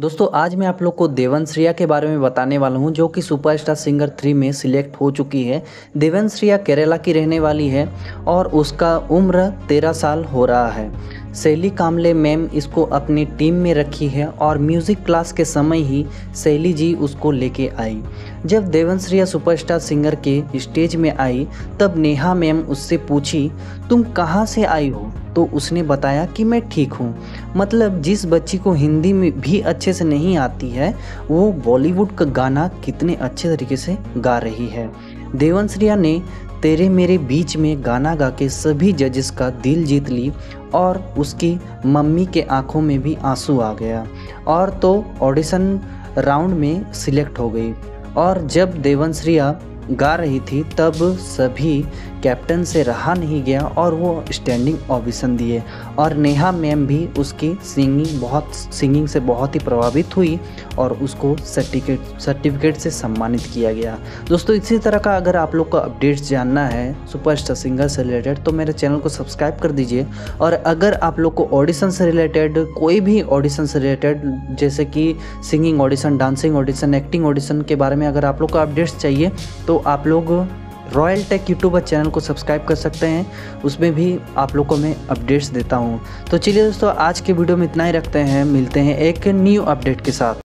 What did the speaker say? दोस्तों आज मैं आप लोग को देवनश्रिया के बारे में बताने वाला हूं, जो कि सुपरस्टार सिंगर 3 में सिलेक्ट हो चुकी है। देवनश्रिया केरला की रहने वाली है और उसका उम्र 13 साल हो रहा है। सायली कांबळे मैम इसको अपनी टीम में रखी है और म्यूज़िक क्लास के समय ही सायली जी उसको लेके आई। जब देवनश्रिया सुपरस्टार सिंगर के स्टेज में आई तब नेहा मैम उससे पूछी, तुम कहाँ से आई हो? तो उसने बताया कि मैं ठीक हूँ। मतलब जिस बच्ची को हिंदी में भी अच्छे से नहीं आती है वो बॉलीवुड का गाना कितने अच्छे तरीके से गा रही है। देवनश्रिया ने तेरे मेरे बीच में गाना गा के सभी जजेस का दिल जीत ली और उसकी मम्मी के आंखों में भी आंसू आ गया और तो ऑडिशन राउंड में सिलेक्ट हो गई। और जब देवनश्रिया गा रही थी तब सभी कैप्टन से रहा नहीं गया और वो स्टैंडिंग ऑडिशन दिए और नेहा मैम भी उसकी सिंगिंग से बहुत ही प्रभावित हुई और उसको सर्टिफिकेट से सम्मानित किया गया। दोस्तों इसी तरह का अगर आप लोग को अपडेट्स जानना है सुपरस्टार सिंगर से रिलेटेड तो मेरे चैनल को सब्सक्राइब कर दीजिए। और अगर आप लोग को ऑडिशन से रिलेटेड, कोई भी ऑडिशन से रिलेटेड जैसे कि singing audition, dancing audition, acting audition के बारे में अगर आप लोग को अपडेट्स चाहिए तो आप लोग रॉयल टेक यूट्यूबर चैनल को सब्सक्राइब कर सकते हैं, उसमें भी आप लोगों को मैं अपडेट्स देता हूं। तो चलिए दोस्तों आज के वीडियो में इतना ही रखते हैं, मिलते हैं एक न्यू अपडेट के साथ।